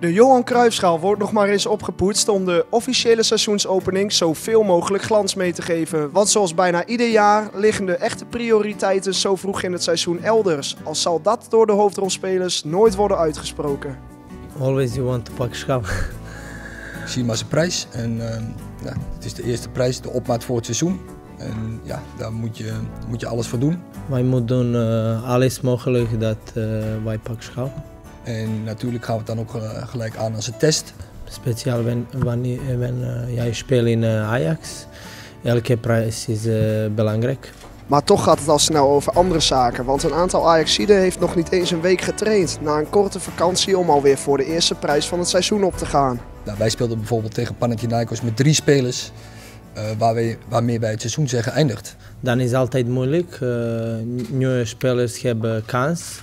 De Johan Cruijff Schaal wordt nog maar eens opgepoetst om de officiële seizoensopening zoveel mogelijk glans mee te geven. Want zoals bijna ieder jaar liggen de echte prioriteiten zo vroeg in het seizoen elders. Al zal dat door de hoofdrolspelers nooit worden uitgesproken. Always you want to pak Schaal. Zie maar zijn prijs. En, ja, het is de eerste prijs, de opmaat voor het seizoen. En ja, daar moet je alles voor doen. Wij moeten doen alles mogelijk dat wij pak Schaal. En natuurlijk gaan we het dan ook gelijk aan als een test. Speciaal wanneer jij speelt in Ajax. Elke prijs is belangrijk. Maar toch gaat het al snel over andere zaken. Want een aantal Ajaxiden heeft nog niet eens een week getraind. Na een korte vakantie om alweer voor de eerste prijs van het seizoen op te gaan. Nou, wij speelden bijvoorbeeld tegen Panathinaikos met 3 spelers. Waarmee bij het seizoen zeggen eindigt. Dan is het altijd moeilijk. Nieuwe spelers hebben kans.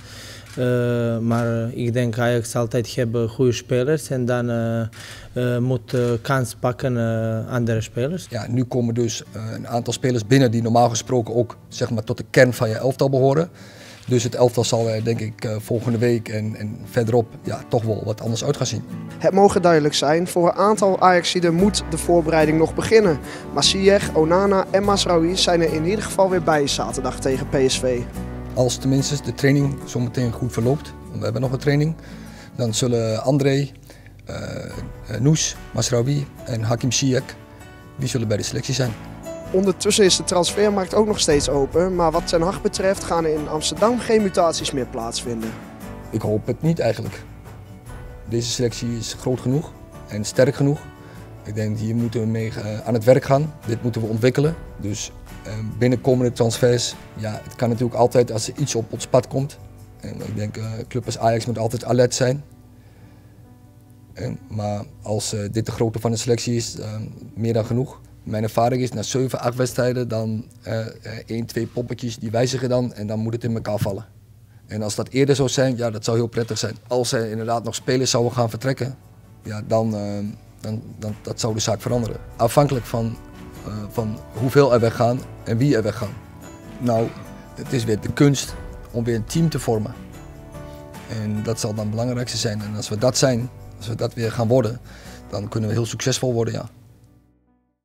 Maar ik denk Ajax altijd hebben goede spelers en dan moet kans pakken andere spelers. Ja, nu komen dus een aantal spelers binnen die normaal gesproken ook zeg maar, tot de kern van je elftal behoren. Dus het elftal zal denk ik volgende week en verderop ja, toch wel wat anders uit gaan zien. Het mogen duidelijk zijn, voor een aantal Ajaxiden moet de voorbereiding nog beginnen. Masiyeh, Onana en Mazraoui zijn er in ieder geval weer bij zaterdag tegen PSV. Als tenminste de training zometeen goed verloopt, want we hebben nog een training, dan zullen André, Noes, Mazraoui en Hakim Ziyech, die zullen bij de selectie zijn. Ondertussen is de transfermarkt ook nog steeds open, maar wat Ten Hag betreft gaan er in Amsterdam geen mutaties meer plaatsvinden. Ik hoop het niet eigenlijk. Deze selectie is groot genoeg en sterk genoeg. Ik denk hier moeten we mee aan het werk gaan, dit moeten we ontwikkelen. Dus binnenkomende transfers, ja, het kan natuurlijk altijd als er iets op ons pad komt. En ik denk, een club als Ajax moet altijd alert zijn. Maar als dit de grootte van de selectie is, meer dan genoeg. Mijn ervaring is, na 7-8 wedstrijden, dan 1-2 poppetjes, die wijzigen dan en dan moet het in elkaar vallen. En als dat eerder zou zijn, ja, dat zou heel prettig zijn. Als er inderdaad nog spelers zouden gaan vertrekken, ja, dan dat zou de zaak veranderen. Afhankelijk van hoeveel er weggaan en wie er weggaan. Nou, het is weer de kunst om weer een team te vormen. En dat zal dan het belangrijkste zijn. En als we dat weer gaan worden, dan kunnen we heel succesvol worden, ja.